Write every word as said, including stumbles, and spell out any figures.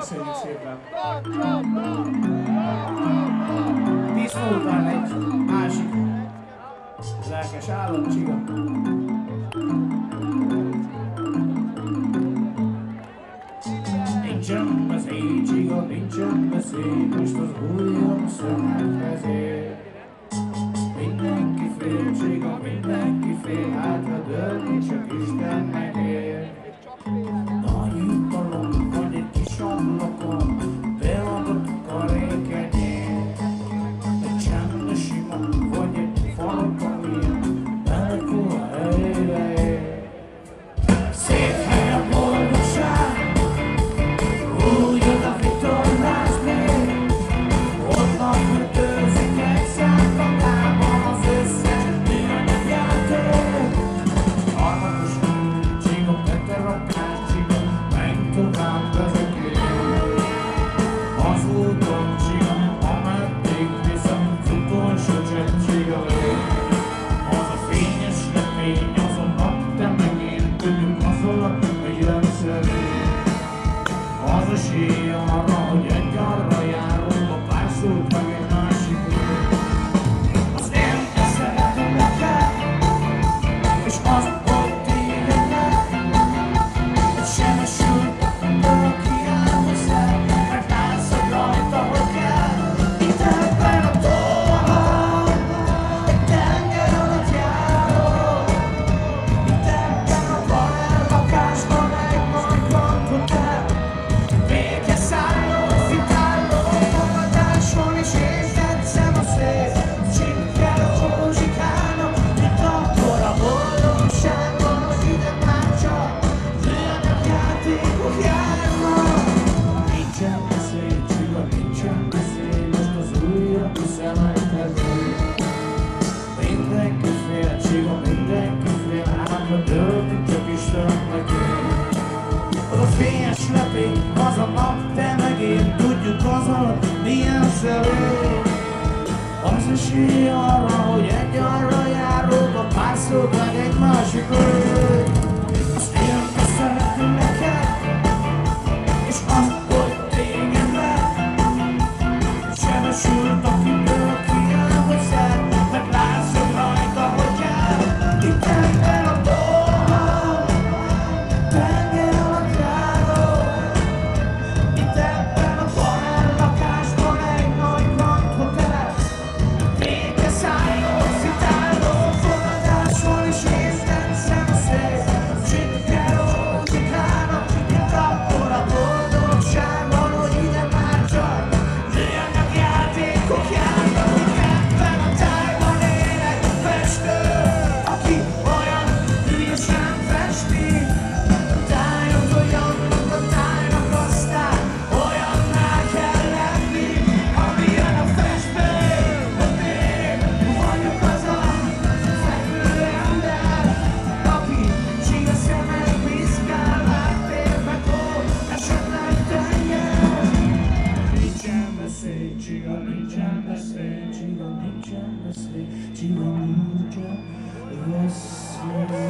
Köszönjük szépen! Tíz voltál egy másik lelkes államcsiga. Nincsen beszél, csiga, nincsen beszél, most az újjam szönet vezér. Mindenki fél, csiga, mindenki fél, hátra dörni csak Istennek ér. Yes, yes.